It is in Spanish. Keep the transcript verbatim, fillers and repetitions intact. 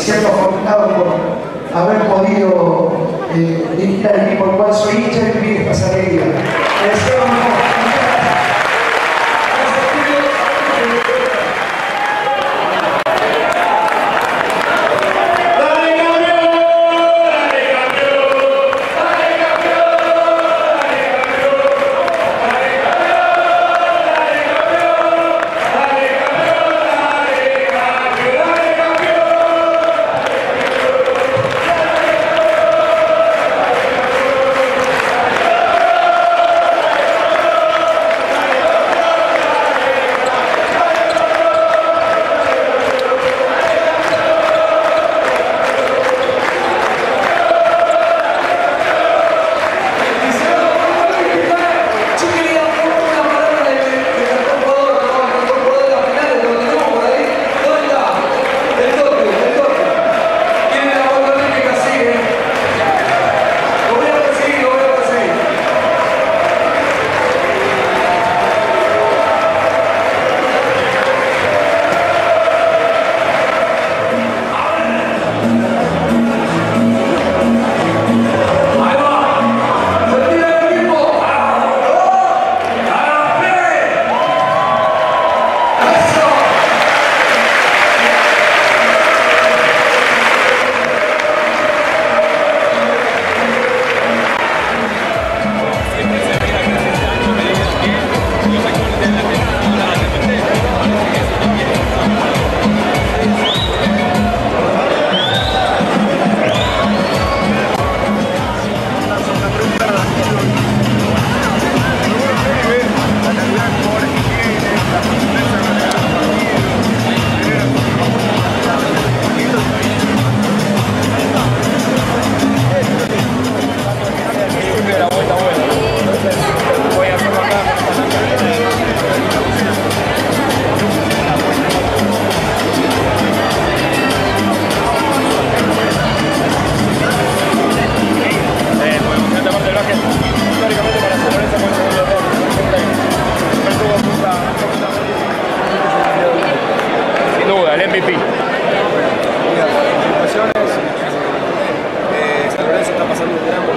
me siento afortunado por haber podido eh, dirigir al equipo al cual soy hincha y vivir esta alegría. Mira, por las participaciones, eh, San Lorenzo está pasando un drama.